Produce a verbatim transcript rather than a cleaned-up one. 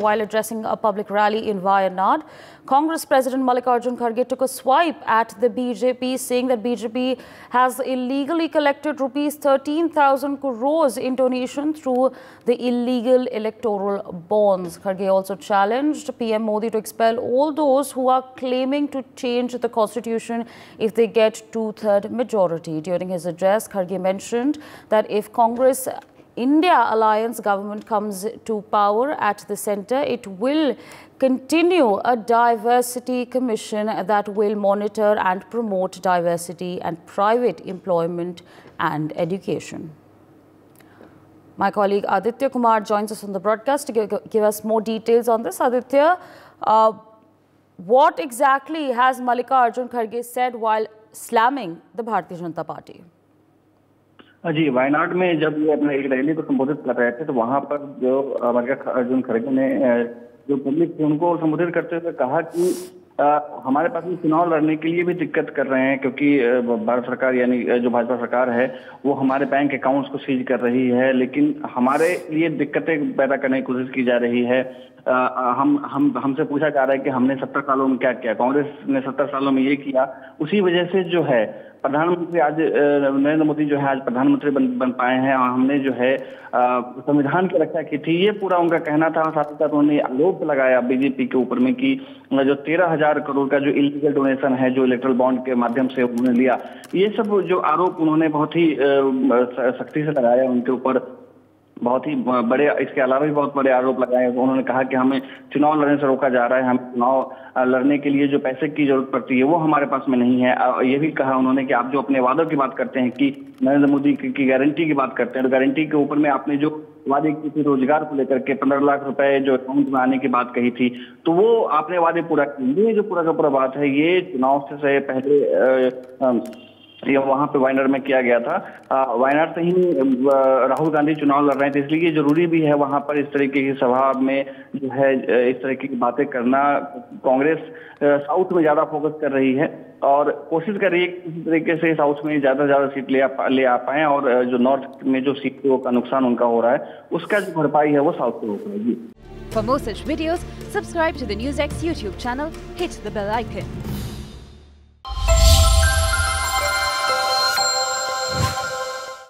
While addressing a public rally in Wayanad, Congress President Mallikarjun Kharge took a swipe at the B J P, saying that B J P has illegally collected rupees thirteen thousand crores in donation through the illegal electoral bonds. Kharge also challenged P M Modi to expel all those who are claiming to change the constitution if they get two-third majority. During his address, Kharge mentioned that if Congress India alliance government comes to power at the centre, it will continue a diversity commission that will monitor and promote diversity and private employment and education. My colleague Aditya Kumar joins us on the broadcast to give, give us more details on this. Aditya, uh, what exactly has Mallikarjun Kharge said while slamming the Bharatiya Janata party? जी, वायनाड में जब ये अपने एक rally को संबोधित कर रहे थे तो वहाँ पर जो मल्लिकार्जुन खड़गे ने जो पब्लिक थी उनको संबोधित करते हुए कहा कि आ, हमारे पास में चुनाव लड़ने के लिए भी दिक्कत कर रहे हैं क्योंकि भारत सरकार यानी जो भाजपा सरकार है वो हमारे बैंक अकाउंट्स को सीज कर रही है, लेकिन हमारे लिए दिक्कतें पैदा करने की कोशिश की जा रही है। आ, हम हम हमसे पूछा जा रहा है कि हमने सत्तर सालों में क्या किया, कांग्रेस ने सत्तर सालों में ये किया, उसी वजह से जो है प्रधानमंत्री आज नरेंद्र मोदी जो है आज प्रधानमंत्री बन, बन पाए हैं और हमने जो है संविधान की रक्षा की थी, ये पूरा उनका कहना था। साथ ही साथ उन्होंने आरोप लगाया बीजेपी के ऊपर में कि जो तेरह हजार करोड़ का जो इलीगल डोनेशन है जो इलेक्ट्रल बॉन्ड के माध्यम से उन्होंने लिया, ये सब जो आरोप उन्होंने बहुत ही सख्ती से लगाया उनके ऊपर, बहुत ही बड़े, इसके अलावा भी बहुत बड़े आरोप लगाए। उन्होंने कहा कि हमें चुनाव लड़ने से रोका जा रहा है, हमें चुनाव लड़ने के लिए जो पैसे की जरूरत पड़ती है वो हमारे पास में नहीं है। ये भी कहा उन्होंने कि आप जो अपने वादों की बात करते हैं, कि नरेंद्र मोदी की गारंटी की बात करते हैं, तो गारंटी के ऊपर में आपने जो वादे की थी रोजगार को लेकर के पंद्रह लाख रुपए जो अकाउंट में आने की बात कही थी, तो वो आपने वादे पूरा किए। ये जो पूरा का पूरा बात है ये चुनाव से पहले आ, आ, ये वहाँ पे वायनाड में किया गया था। वायनाड से ही राहुल गांधी चुनाव लड़ रहे थे, इसलिए जरूरी भी है वहाँ पर इस तरीके की सभा में जो है इस तरीके की बातें करना। कांग्रेस साउथ में ज्यादा फोकस कर रही है और कोशिश कर रही है कि इस तरीके से साउथ में ज्यादा से ज्यादा सीट ले आ ले आ पाए और जो नॉर्थ में जो सीट का नुकसान उनका हो रहा है उसका जो भरपाई है वो साउथ को हो पाएगी। For more such Videos, subscribe to the NewsX YouTube channel, hit the bell icon.